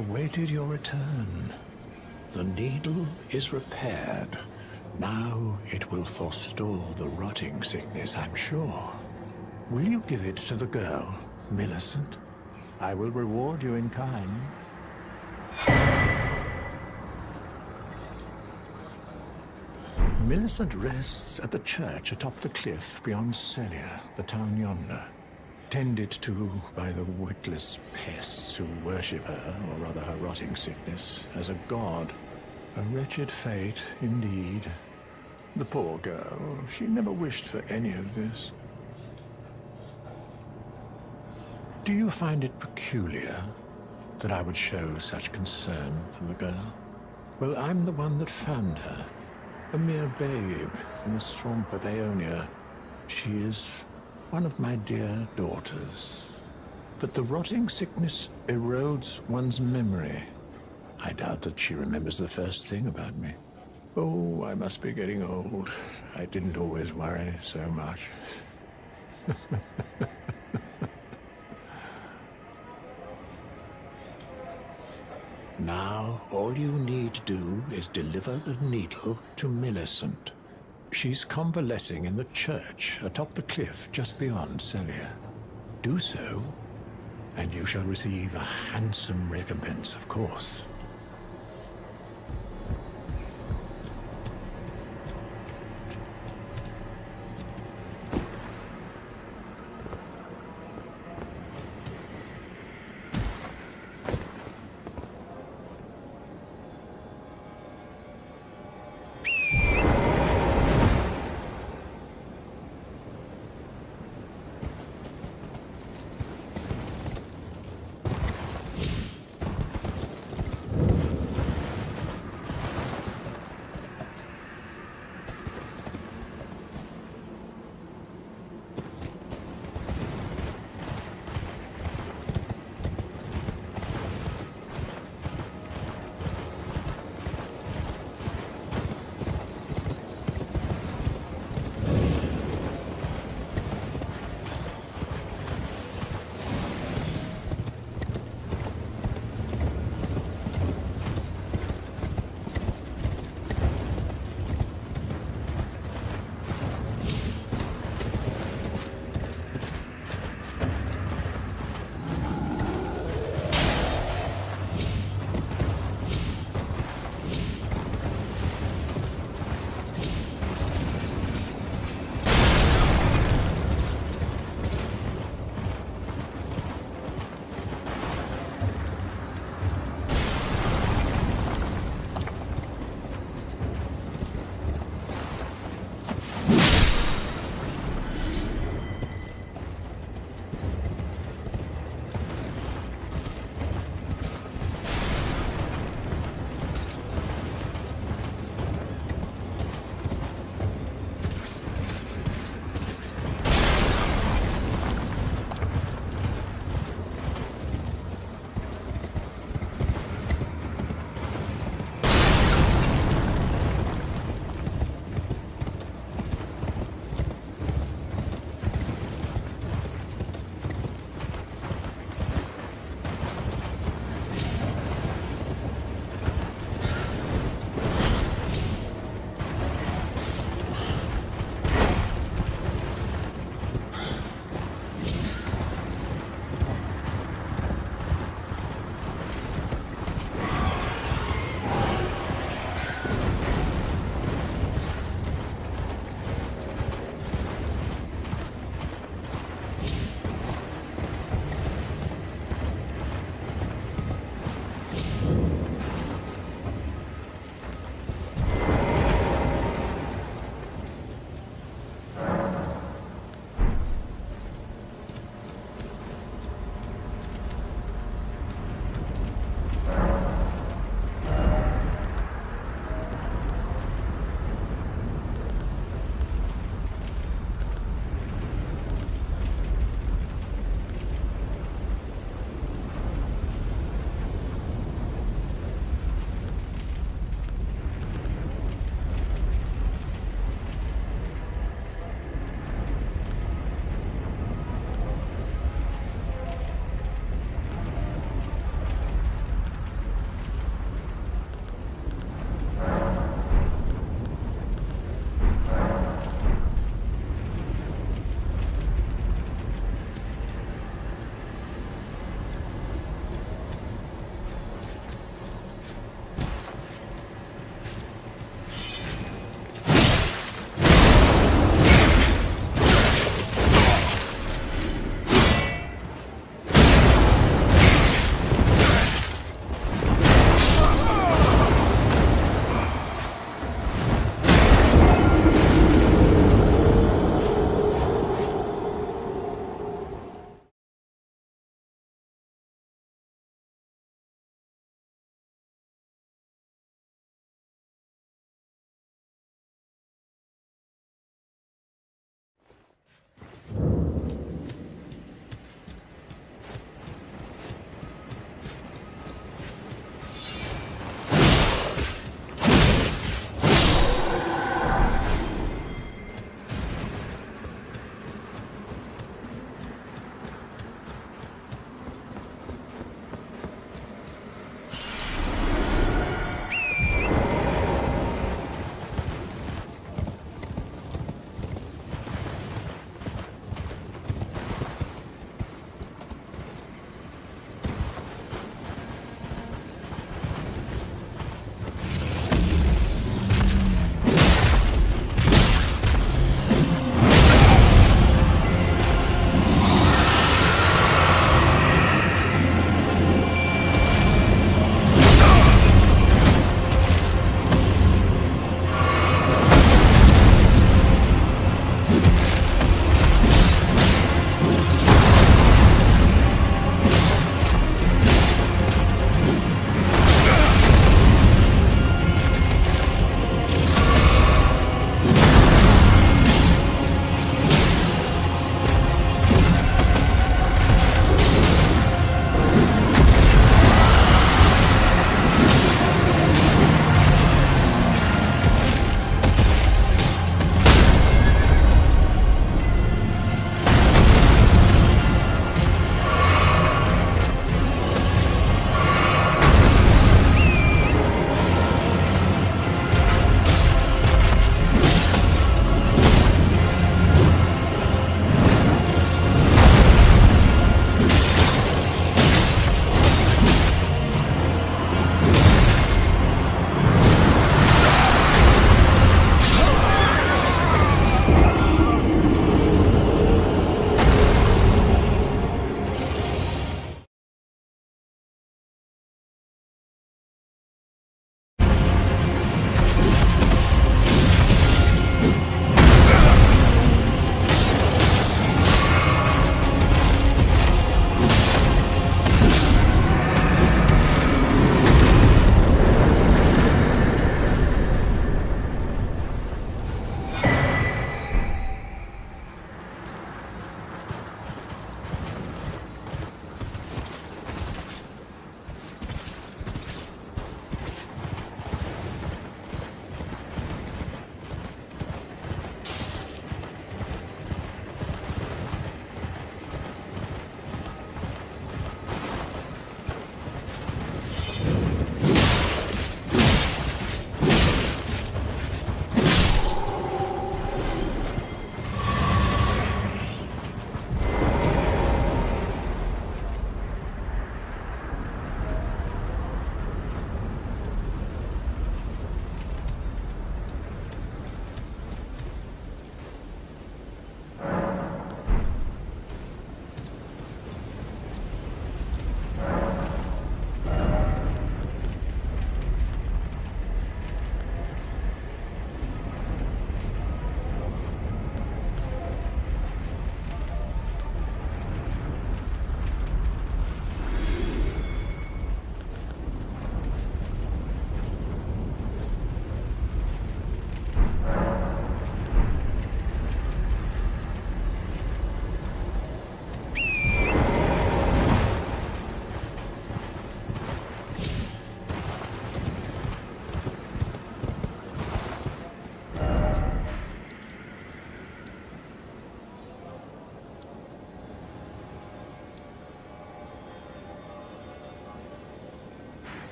awaited your return. The needle is repaired. Now it will forestall the rotting sickness, I'm sure. Will you give it to the girl, Millicent? I will reward you in kind. Millicent rests at the church atop the cliff beyond Celia, the town yonder, tended to by the witless pests who worship her, or rather her rotting sickness, as a god. A wretched fate, indeed. The poor girl, she never wished for any of this. Do you find it peculiar that I would show such concern for the girl? Well, I'm the one that found her, a mere babe in the swamp of Aonia. She is one of my dear daughters. But the rotting sickness erodes one's memory. I doubt that she remembers the first thing about me. Oh, I must be getting old. I didn't always worry so much. Now, all you need to do is deliver the needle to Millicent. She's convalescing in the church atop the cliff just beyond Celia. Do so, and you shall receive a handsome recompense, of course.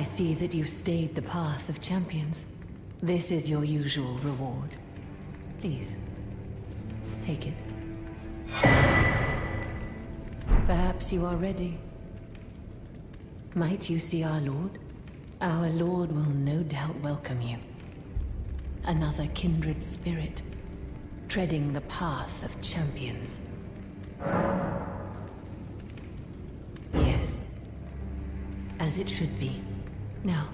I see that you stayed the path of champions. This is your usual reward. Please, take it. Perhaps you are ready. Might you see our Lord? Our Lord will no doubt welcome you. Another kindred spirit, treading the path of champions. Yes, as it should be. Now,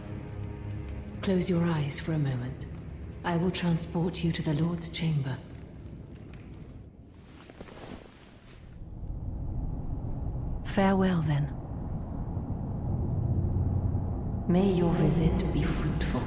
close your eyes for a moment. I will transport you to the Lord's chamber. Farewell, then. May your visit be fruitful.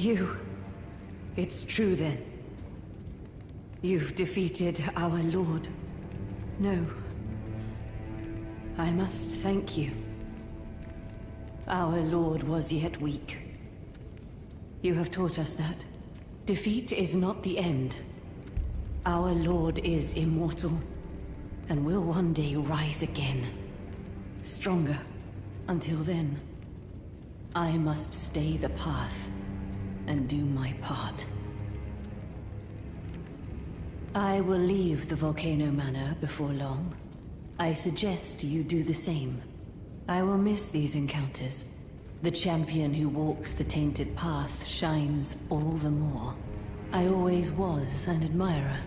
You... It's true then. You've defeated our lord. No. I must thank you. Our lord was yet weak. You have taught us that. Defeat is not the end. Our lord is immortal, and will one day rise again. Stronger. Until then, I must stay the path. And do my part. I will leave the Volcano Manor before long. I suggest you do the same. I will miss these encounters. The champion who walks the tainted path shines all the more. I always was an admirer.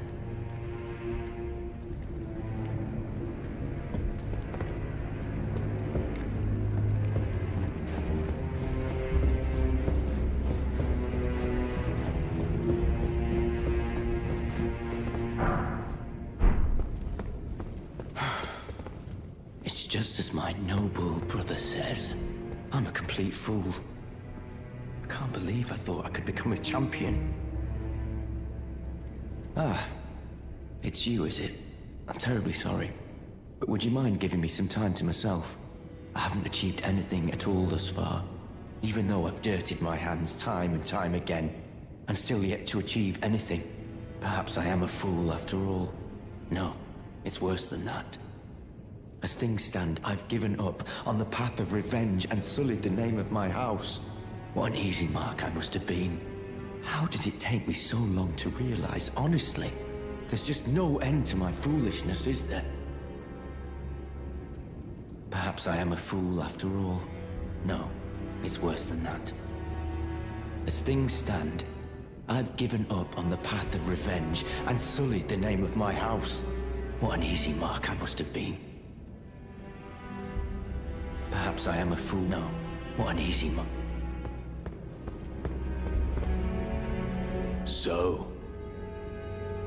My noble brother says, I'm a complete fool. I can't believe I thought I could become a champion. Ah, it's you, is it? I'm terribly sorry, but would you mind giving me some time to myself? I haven't achieved anything at all thus far. Even though I've dirtied my hands time and time again, I'm still yet to achieve anything. Perhaps I am a fool after all. No, it's worse than that. As things stand, I've given up on the path of revenge and sullied the name of my house. What an easy mark I must have been. How did it take me so long to realize, honestly? There's just no end to my foolishness, is there? Perhaps I am a fool after all. No, it's worse than that. As things stand, I've given up on the path of revenge and sullied the name of my house. What an easy mark I must have been. Perhaps I am a fool now. What an easy one. So,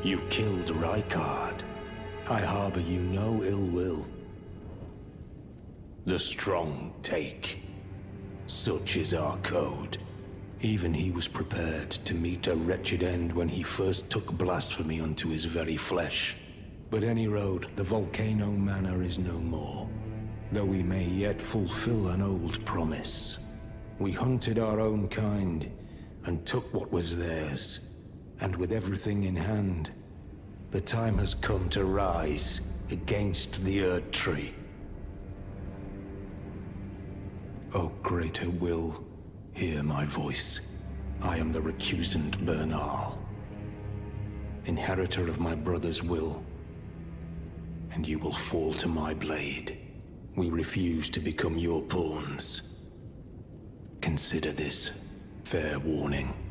You killed Rykard. I harbor you no ill will. The strong take. Such is our code. Even he was prepared to meet a wretched end when he first took blasphemy unto his very flesh. But any road, the Volcano Manor is no more. Though we may yet fulfill an old promise. We hunted our own kind, and took what was theirs. And with everything in hand, the time has come to rise against the Erdtree. O greater will, hear my voice. I am the recusant Bernal, inheritor of my brother's will, and you will fall to my blade. We refuse to become your pawns. Consider this fair warning.